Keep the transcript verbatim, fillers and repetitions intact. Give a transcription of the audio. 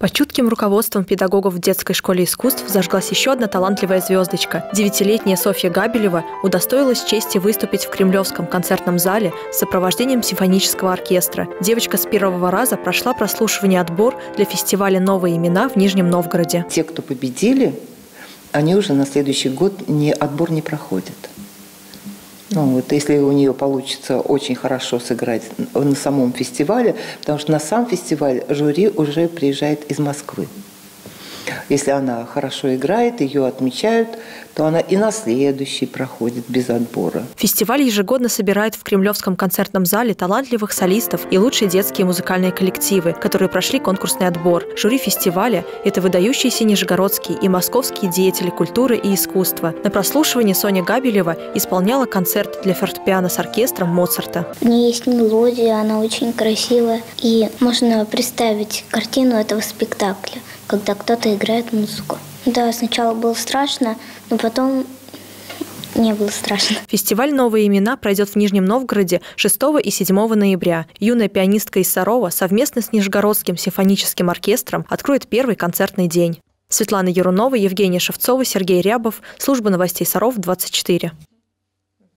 Под чутким руководством педагогов в детской школе искусств зажглась еще одна талантливая звездочка. Девятилетняя Софья Габелева удостоилась чести выступить в Кремлевском концертном зале с сопровождением симфонического оркестра. Девочка с первого раза прошла прослушивание-отбор для фестиваля «Новые имена» в Нижнем Новгороде. Те, кто победили, они уже на следующий год не, отбор не проходят. Ну, вот, если у нее получится очень хорошо сыграть на самом фестивале, потому что на сам фестиваль жюри уже приезжает из Москвы. Если она хорошо играет, ее отмечают, то она и на следующий проходит без отбора. Фестиваль ежегодно собирает в Кремлевском концертном зале талантливых солистов и лучшие детские музыкальные коллективы, которые прошли конкурсный отбор. Жюри фестиваля – это выдающиеся нижегородские и московские деятели культуры и искусства. На прослушивании Соня Габелева исполняла концерт для фортепиано с оркестром Моцарта. У нее есть мелодия, она очень красивая, и можно представить картину этого спектакля, когда кто-то играет музыку. Да, сначала было страшно, но потом не было страшно. Фестиваль «Новые имена» пройдет в Нижнем Новгороде шестого и седьмого ноября. Юная пианистка из Сарова совместно с Нижегородским симфоническим оркестром откроет первый концертный день. Светлана Ерунова, Евгения Шевцова, Сергей Рябов. Служба новостей Саров двадцать четыре.